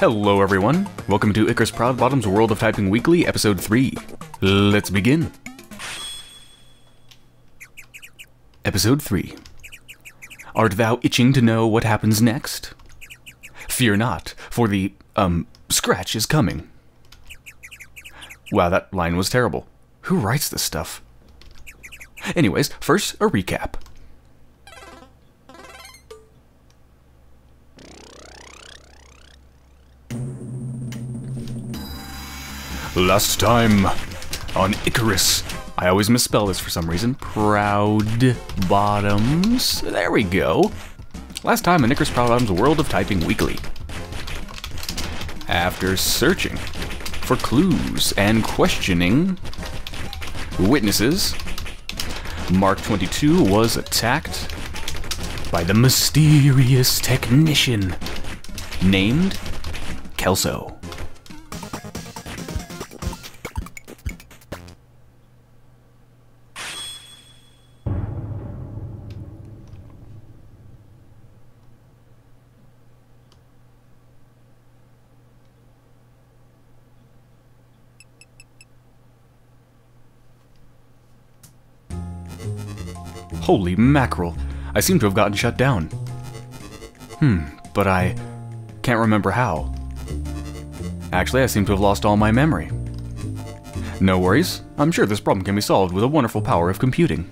Hello everyone, welcome to Icarus Proudbottom's World of Typing Weekly, Episode 3. Let's begin. Episode 3. Art thou itching to know what happens next? Fear not, for the, scratch is coming. Wow, that line was terrible. Who writes this stuff? Anyways, first, a recap. Last time on Icarus. I always misspell this for some reason. Proudbottom's. There we go. Last time on Icarus Proudbottom's World of Typing Weekly. After searching for clues and questioning witnesses, Mark 22 was attacked by the mysterious technician named Kelso. Holy mackerel, I seem to have gotten shut down. But I can't remember how. Actually, I seem to have lost all my memory. No worries, I'm sure this problem can be solved with a wonderful power of computing.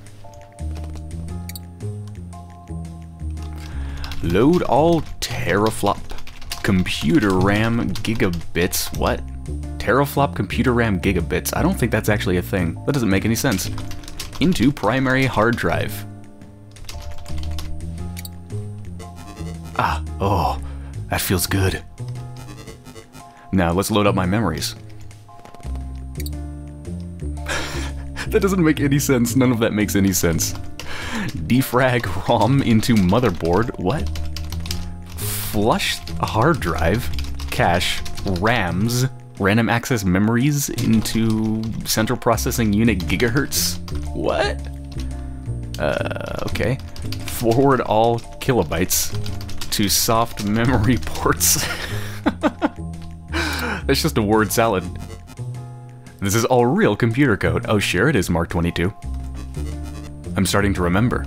Load all teraflop computer RAM gigabits. What? Teraflop computer RAM gigabits. I don't think that's actually a thing. That doesn't make any sense. Into primary hard drive. Oh, that feels good. Now let's load up my memories. That doesn't make any sense. None of that makes any sense. Defrag ROM into motherboard. What? Flush hard drive. Cache. RAMs. Random access memories into central processing unit gigahertz? What? Okay. Forward all kilobytes to soft memory ports. That's just a word salad. This is all real computer code. Oh, sure it is, Mark 22. I'm starting to remember.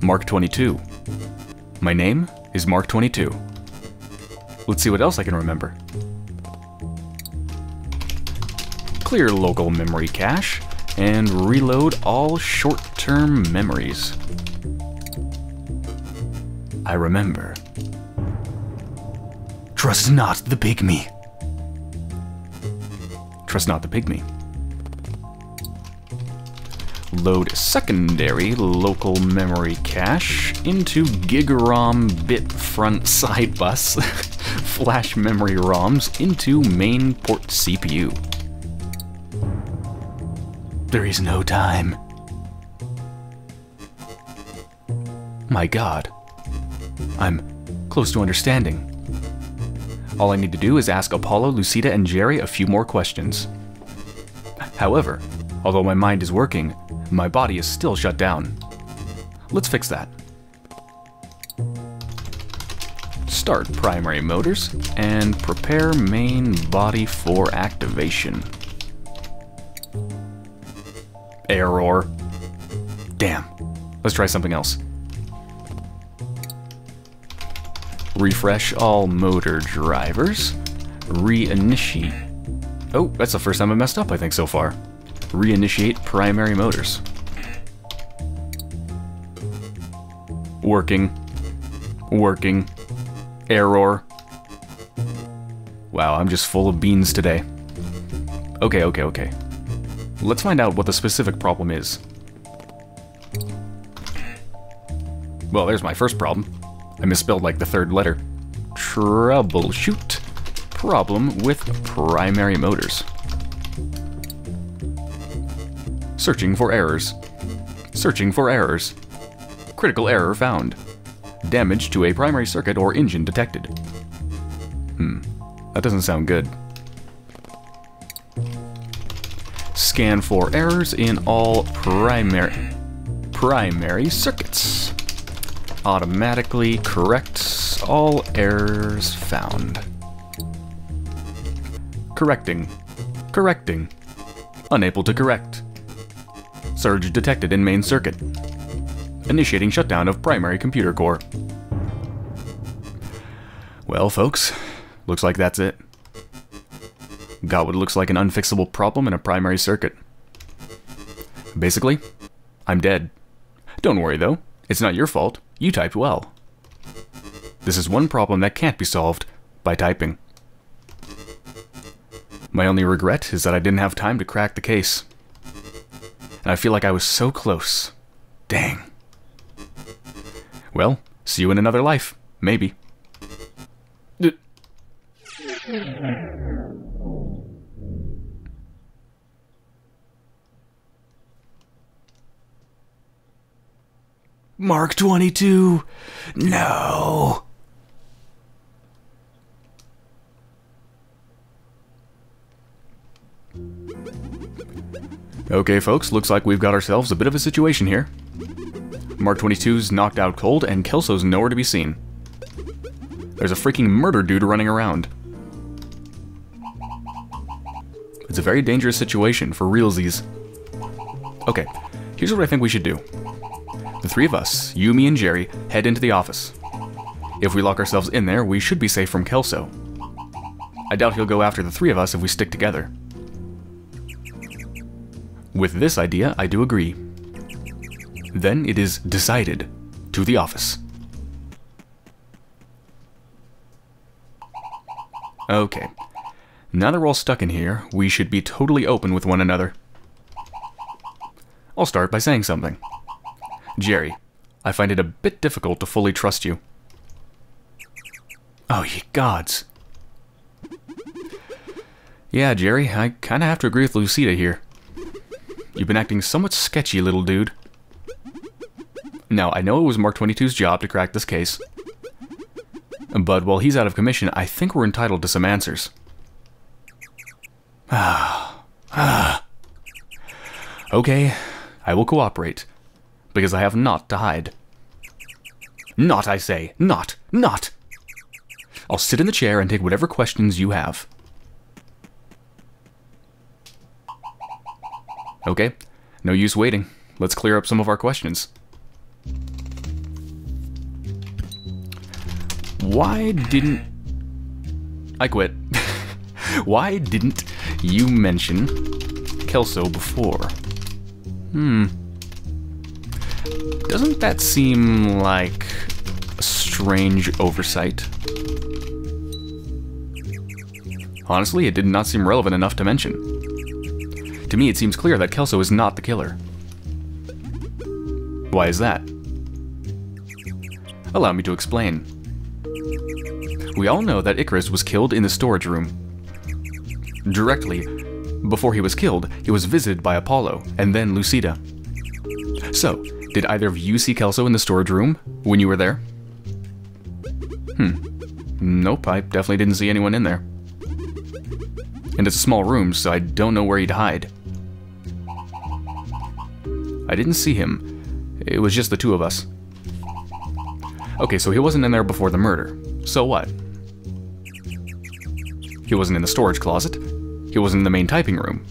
Mark 22. My name is Mark 22. Let's see what else I can remember. Clear local memory cache and reload all short-term memories. I remember. Trust not the pygmy. Trust not the pygmy. Load secondary local memory cache into gig-rom bit front side bus flash memory ROMs into main port CPU. There is no time. My God, I'm close to understanding. All I need to do is ask Apollo, Lucida, and Jerry a few more questions. However, although my mind is working, my body is still shut down. Let's fix that. Start primary motors and prepare main body for activation. Error. Damn. Let's try something else. Refresh all motor drivers. Reinitiate. Oh, that's the first time I messed up, I think, so far. Reinitiate primary motors. Working. Working. Error. Wow, I'm just full of beans today. Okay. Let's find out what the specific problem is. Well, there's my first problem. I misspelled like the third letter. Troubleshoot problem with primary motors. Searching for errors. Searching for errors. Critical error found. Damage to a primary circuit or engine detected. That doesn't sound good. Scan for errors in all primary circuits. Automatically corrects all errors found. Correcting. Unable to correct. Surge detected in main circuit. Initiating shutdown of primary computer core. Well, folks, looks like that's it. Got what looks like an unfixable problem in a primary circuit. Basically, I'm dead. Don't worry though, it's not your fault, you typed well. This is one problem that can't be solved by typing. My only regret is that I didn't have time to crack the case. And I feel like I was so close. Dang. Well, see you in another life, maybe. Mark 22! No! Okay folks, looks like we've got ourselves a bit of a situation here. Mark 22's knocked out cold and Kelso's nowhere to be seen. There's a freaking murder dude running around. It's a very dangerous situation for realsies. Okay, here's what I think we should do. The three of us, you, me, and Jerry, head into the office. If we lock ourselves in there, we should be safe from Kelso. I doubt he'll go after the three of us if we stick together. With this idea, I do agree. Then it is decided. To the office. Okay. Now that we're all stuck in here, we should be totally open with one another. I'll start by saying something. Jerry, I find it a bit difficult to fully trust you. Oh, ye gods. Yeah, Jerry, I kinda have to agree with Lucida here. You've been acting somewhat sketchy, little dude. Now, I know it was Mark 22's job to crack this case, but while he's out of commission, I think we're entitled to some answers. Okay, I will cooperate. Because I have not to hide. Not, I say. Not. Not. I'll sit in the chair and take whatever questions you have. Okay. No use waiting. Let's clear up some of our questions. Why didn't... I quit. Why didn't you mention Kelso before? Doesn't that seem like a strange oversight? Honestly, it did not seem relevant enough to mention. To me, it seems clear that Kelso is not the killer. Why is that? Allow me to explain. We all know that Icarus was killed in the storage room. Directly before he was killed, he was visited by Apollo and then Lucida. So, did either of you see Kelso in the storage room when you were there? Nope, I definitely didn't see anyone in there. And it's a small room, so I don't know where he'd hide. I didn't see him. It was just the two of us. Okay, so he wasn't in there before the murder. So what? He wasn't in the storage closet. He wasn't in the main typing room.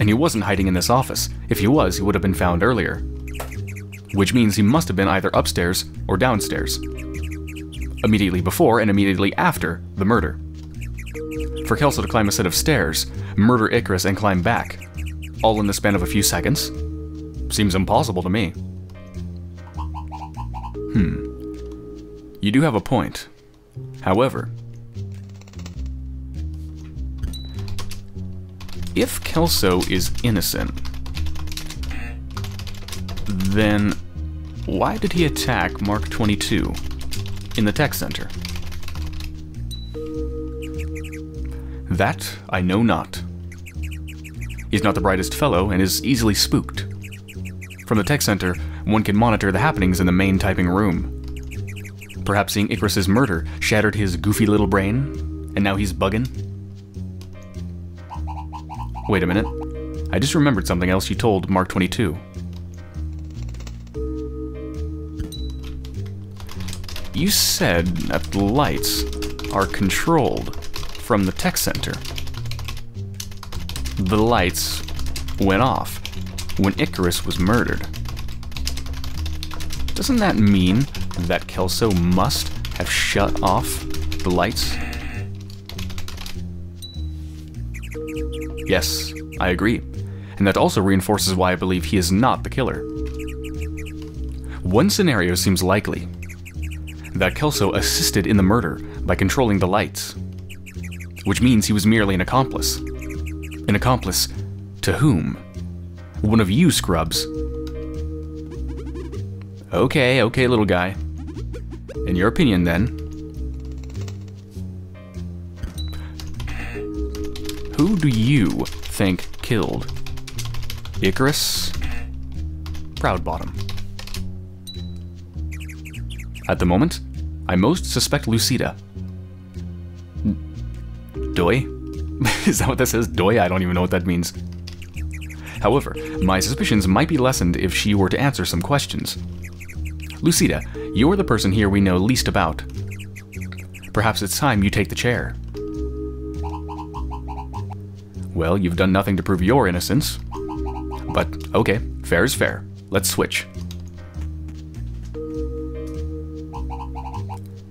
And he wasn't hiding in this office. If he was, he would have been found earlier. Which means he must have been either upstairs or downstairs. Immediately before and immediately after the murder. For Kelso to climb a set of stairs, murder Icarus, and climb back, all in the span of a few seconds, seems impossible to me. You do have a point. However, if Kelso is innocent, then why did he attack Mark 22 in the tech center? That I know not. He's not the brightest fellow and is easily spooked. From the tech center, one can monitor the happenings in the main typing room. Perhaps seeing Icarus's murder shattered his goofy little brain, and now he's bugging? Wait a minute. I just remembered something else you told Mark 22. You said that the lights are controlled from the tech center. the lights went off when Icarus was murdered. Doesn't that mean that Kelso must have shut off the lights? Yes, I agree. And that also reinforces why I believe he is not the killer. One scenario seems likely: that Kelso assisted in the murder by controlling the lights, which means he was merely an accomplice. An accomplice to whom? One of you scrubs. Okay, okay, little guy. In your opinion, then, who do you think killed Icarus Proudbottom? At the moment, I most suspect Lucida. Doi? Is that what that says? Doi? I don't even know what that means. However, my suspicions might be lessened if she were to answer some questions. Lucida, you are the person here we know least about. Perhaps it's time you take the chair. Well, you've done nothing to prove your innocence. But, okay, fair is fair. Let's switch.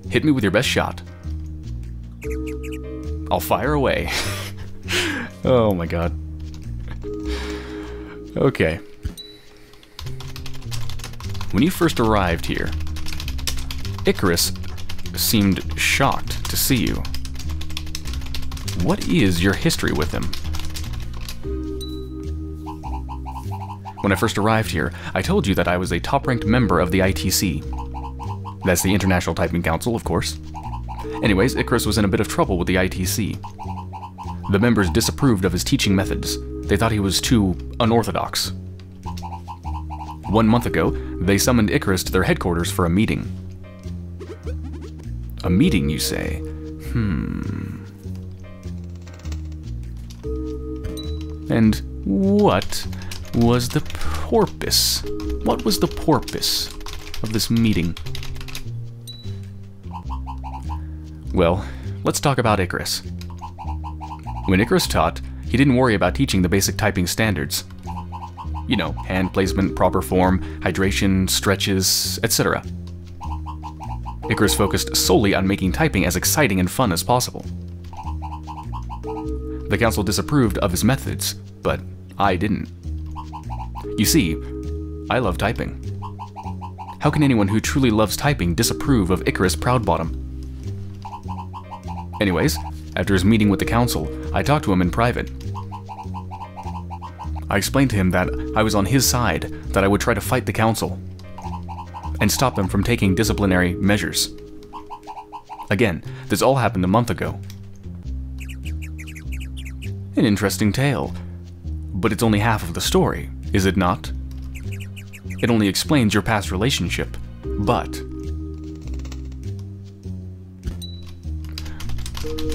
Hit me with your best shot. I'll fire away. Oh my god. Okay. When you first arrived here, Icarus seemed shocked to see you. What is your history with him? When I first arrived here, I told you that I was a top-ranked member of the ITC. That's the International Typing Council, of course. Anyways, Icarus was in a bit of trouble with the ITC. The members disapproved of his teaching methods. They thought he was too unorthodox. 1 month ago, they summoned Icarus to their headquarters for a meeting. A meeting, you say? And what was the purpose? What was the purpose of this meeting? Well, let's talk about Icarus. When Icarus taught, he didn't worry about teaching the basic typing standards. You know, hand placement, proper form, hydration, stretches, etc. Icarus focused solely on making typing as exciting and fun as possible. The council disapproved of his methods, but I didn't. You see, I love typing. How can anyone who truly loves typing disapprove of Icarus Proudbottom? Anyways, after his meeting with the council, I talked to him in private. I explained to him that I was on his side, that I would try to fight the council and stop them from taking disciplinary measures. Again, this all happened a month ago. An interesting tale, but it's only half of the story, is it not? It only explains your past relationship, but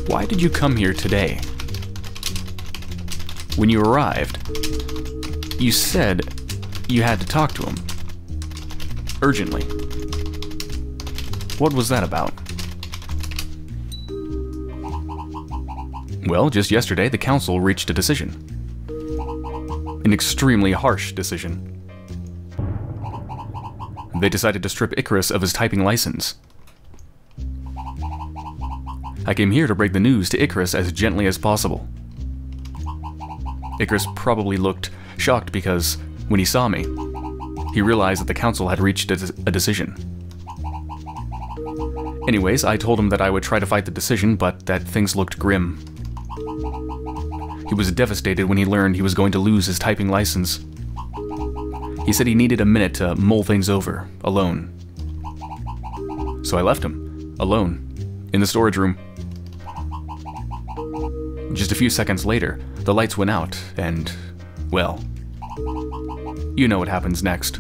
why did you come here today? When you arrived, you said you had to talk to him. Urgently. What was that about? Well, just yesterday, the council reached a decision. An extremely harsh decision. They decided to strip Icarus of his typing license. I came here to break the news to Icarus as gently as possible. Icarus probably looked shocked because, when he saw me, he realized that the council had reached a decision. Anyways, I told him that I would try to fight the decision, but that things looked grim. He was devastated when he learned he was going to lose his typing license. He said he needed a minute to mull things over, alone. So I left him, alone, in the storage room. Just a few seconds later, the lights went out, and, well, you know what happens next.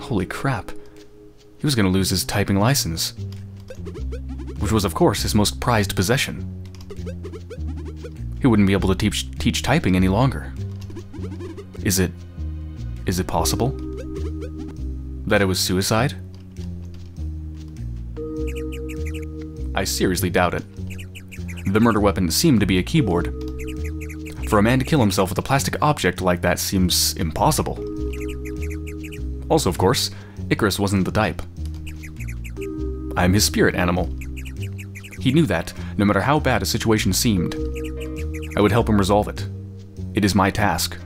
Holy crap. He was gonna lose his typing license, which was, of course, his most prized possession. He wouldn't be able to teach typing any longer. Is it possible that it was suicide? I seriously doubt it. the murder weapon seemed to be a keyboard. For a man to kill himself with a plastic object like that seems impossible. Also, of course, Icarus wasn't the type. I'm his spirit animal. He knew that, no matter how bad a situation seemed. I would help him resolve it. It is my task.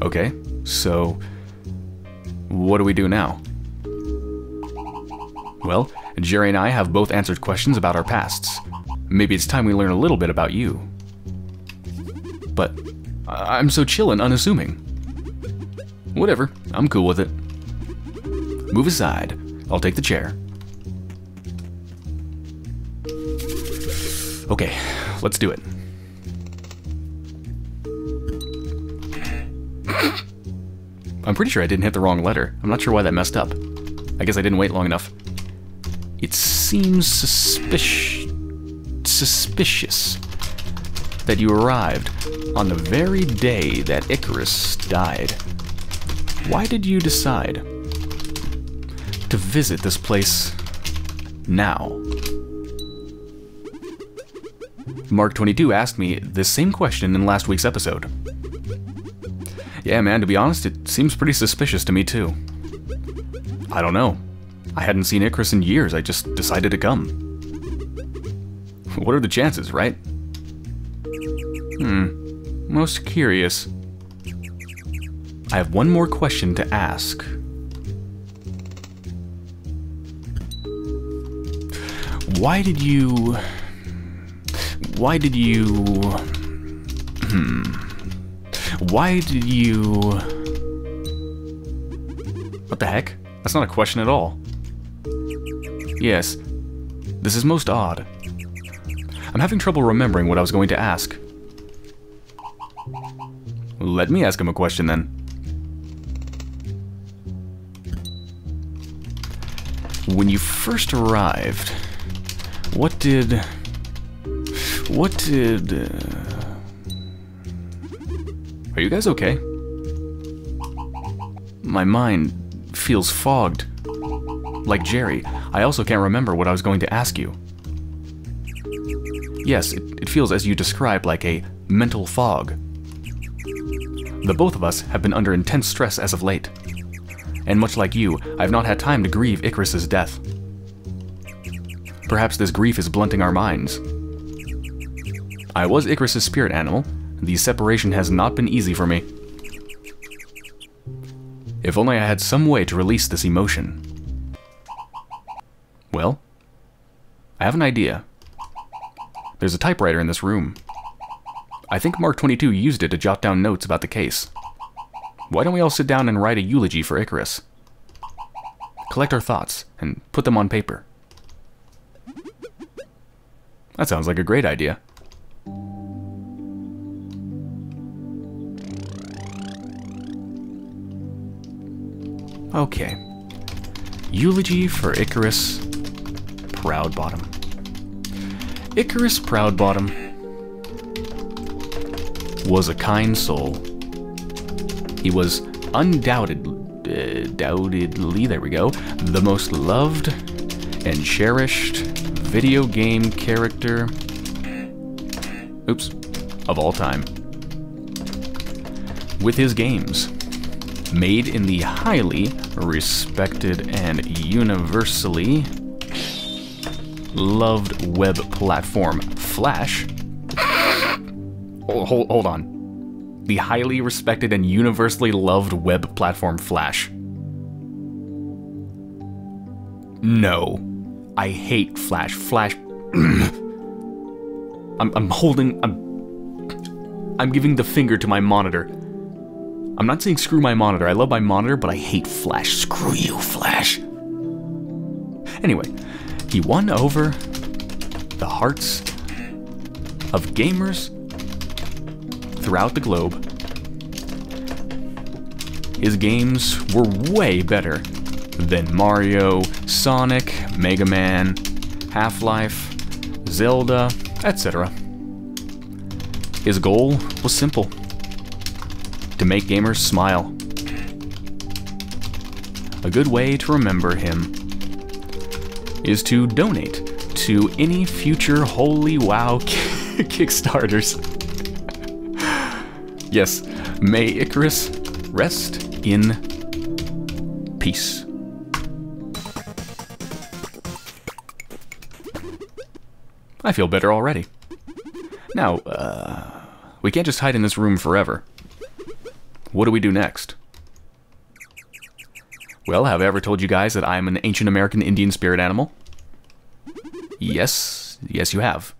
Okay, so what do we do now? Well, Jerry and I have both answered questions about our pasts. Maybe it's time we learn a little bit about you. But I'm so chill and unassuming. Whatever, I'm cool with it. Move aside. I'll take the chair. Okay, let's do it. I'm pretty sure I didn't hit the wrong letter. I'm not sure why that messed up. I guess I didn't wait long enough. It seems suspicious that you arrived on the very day that Icarus died. Why did you decide to visit this place now? Mark 22 asked me this same question in last week's episode. Yeah, man, to be honest, it seems pretty suspicious to me too. I don't know. I hadn't seen Icarus in years, I just decided to come. What are the chances, right? Most curious. I have one more question to ask. Why did you... What the heck? That's not a question at all. Yes, this is most odd. I'm having trouble remembering what I was going to ask. Let me ask him a question then. When you first arrived, Are you guys okay? My mind feels fogged. Like Jerry, I also can't remember what I was going to ask you. Yes, it feels as you described, like a mental fog. The both of us have been under intense stress as of late. And much like you, I've not had time to grieve Icarus's death. Perhaps this grief is blunting our minds. I was Icarus's spirit animal. The separation has not been easy for me. If only I had some way to release this emotion. Well, I have an idea. There's a typewriter in this room. I think Mark 22 used it to jot down notes about the case. Why don't we all sit down and write a eulogy for Icarus? Collect our thoughts and put them on paper. That sounds like a great idea. Okay. Eulogy for Icarus Proudbottom. Icarus Proudbottom was a kind soul. He was undoubtedly, there we go, the most loved and cherished video game character, oops, of all time. With his games, made in the highly respected and universally loved web platform Flash. Hold on. The highly respected and universally loved web platform Flash. No. I hate Flash. Flash. I'm giving the finger to my monitor. I'm not saying screw my monitor. I love my monitor, but I hate Flash. Screw you, Flash. Anyway, he won over the hearts of gamers throughout the globe. His games were way better than Mario, Sonic, Mega Man, Half-Life, Zelda, etc. His goal was simple. To make gamers smile. A good way to remember him is to donate to any future Holy Wow Kickstarters. Yes, may Icarus rest in peace. I feel better already. Now, we can't just hide in this room forever. What do we do next? Well, have I ever told you guys that I'm an ancient American Indian spirit animal? Yes, yes you have.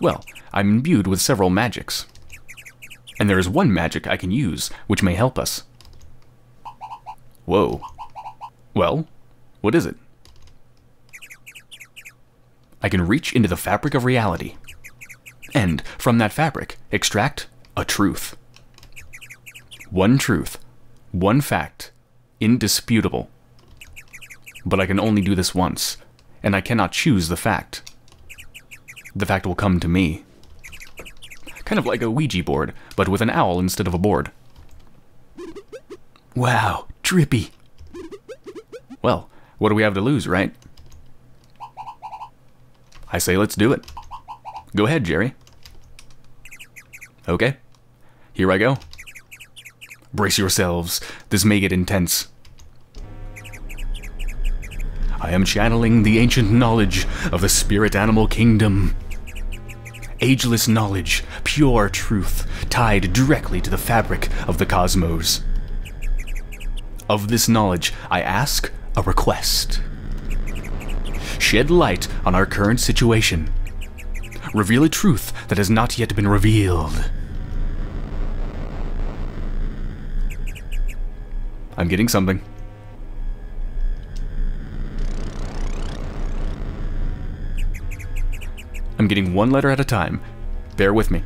Well, I'm imbued with several magics. And there is one magic I can use which may help us. Whoa. Well, what is it? I can reach into the fabric of reality, and from that fabric, extract a truth. One truth, one fact, indisputable. But I can only do this once, and I cannot choose the fact. The fact will come to me. Kind of like a Ouija board, but with an owl instead of a board. Wow, drippy. Well, what do we have to lose, right? I say let's do it. Go ahead, Jerry. Okay, here I go. Brace yourselves, this may get intense. I am channeling the ancient knowledge of the spirit animal kingdom. Ageless knowledge, pure truth, tied directly to the fabric of the cosmos. Of this knowledge, I ask a request. Shed light on our current situation. Reveal a truth that has not yet been revealed. I'm getting something. I'm getting one letter at a time. Bear with me.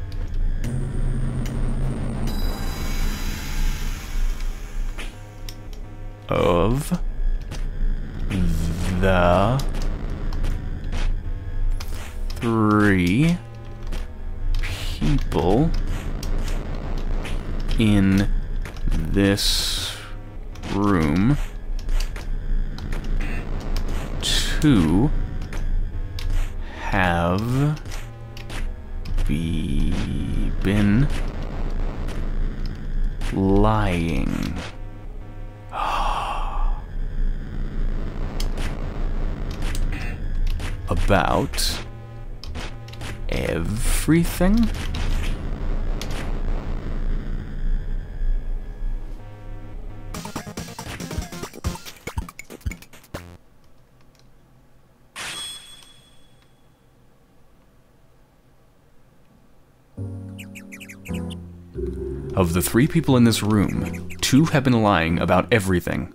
Of the three people in this room, two have been lying. About everything? Of the three people in this room, two have been lying about everything.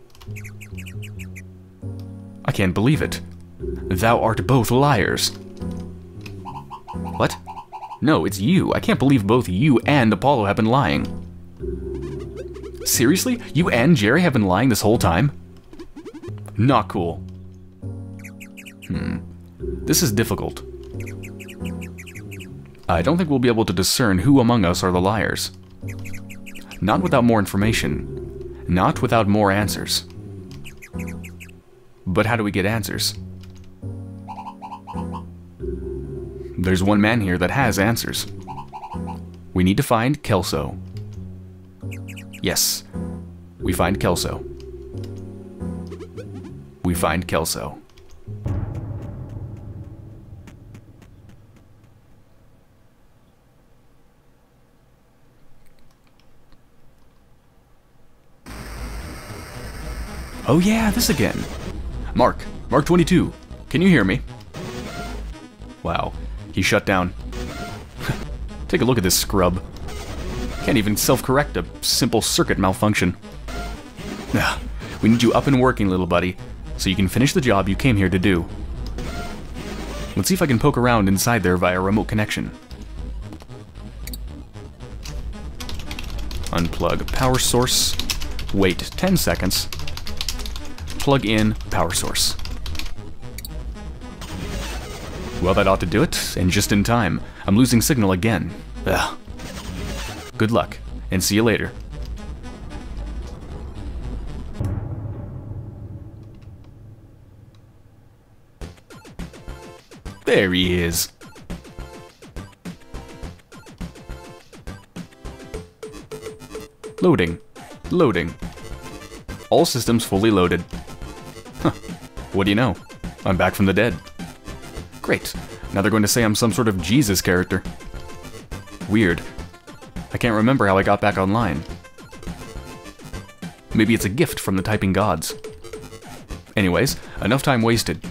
I can't believe it. Thou art both liars. What? No, it's you. I can't believe both you and Apollo have been lying. Seriously? You and Jerry have been lying this whole time? Not cool. This is difficult. I don't think we'll be able to discern who among us are the liars. Not without more information. Not without more answers. But how do we get answers? There's one man here that has answers. We need to find Kelso. Yes, we find Kelso. We find Kelso. Oh yeah, this again. Mark 22, can you hear me? Wow. He shut down. Take a look at this scrub. Can't even self-correct a simple circuit malfunction. We need you up and working, little buddy, so you can finish the job you came here to do. Let's see if I can poke around inside there via remote connection. Unplug power source. Wait 10 seconds. Plug in power source. Well, that ought to do it, and just in time. I'm losing signal again. Ugh. Good luck, and see you later. There he is. Loading. Loading. All systems fully loaded. Huh. What do you know? I'm back from the dead. Great. Now they're going to say I'm some sort of Jesus character. Weird. I can't remember how I got back online. Maybe it's a gift from the typing gods. Anyways, enough time wasted.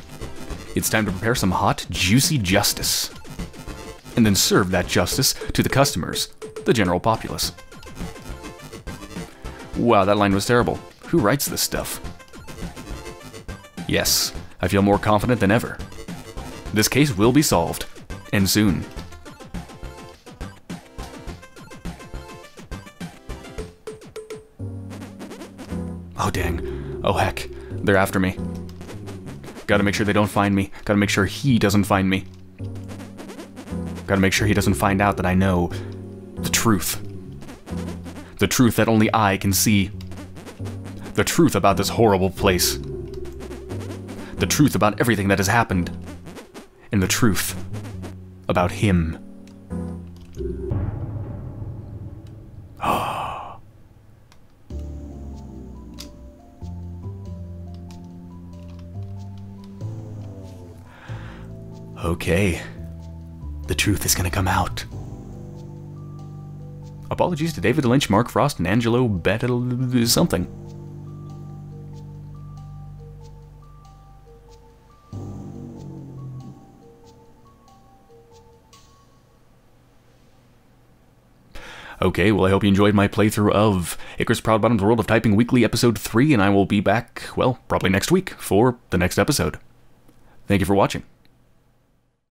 It's time to prepare some hot, juicy justice. And then serve that justice to the customers, the general populace. Wow, that line was terrible. Who writes this stuff? Yes, I feel more confident than ever. This case will be solved, and soon. Oh dang, oh heck, they're after me. Gotta make sure they don't find me, gotta make sure he doesn't find me. Gotta make sure he doesn't find out that I know the truth. The truth that only I can see. The truth about this horrible place. The truth about everything that has happened. And the truth about him. Ah. Okay. The truth is gonna come out. Apologies to David Lynch, Mark Frost, and Angelo Bettel something. Okay, well I hope you enjoyed my playthrough of Icarus Proudbottom's World of Typing Weekly Episode 3, and I will be back, well, probably next week for the next episode. Thank you for watching.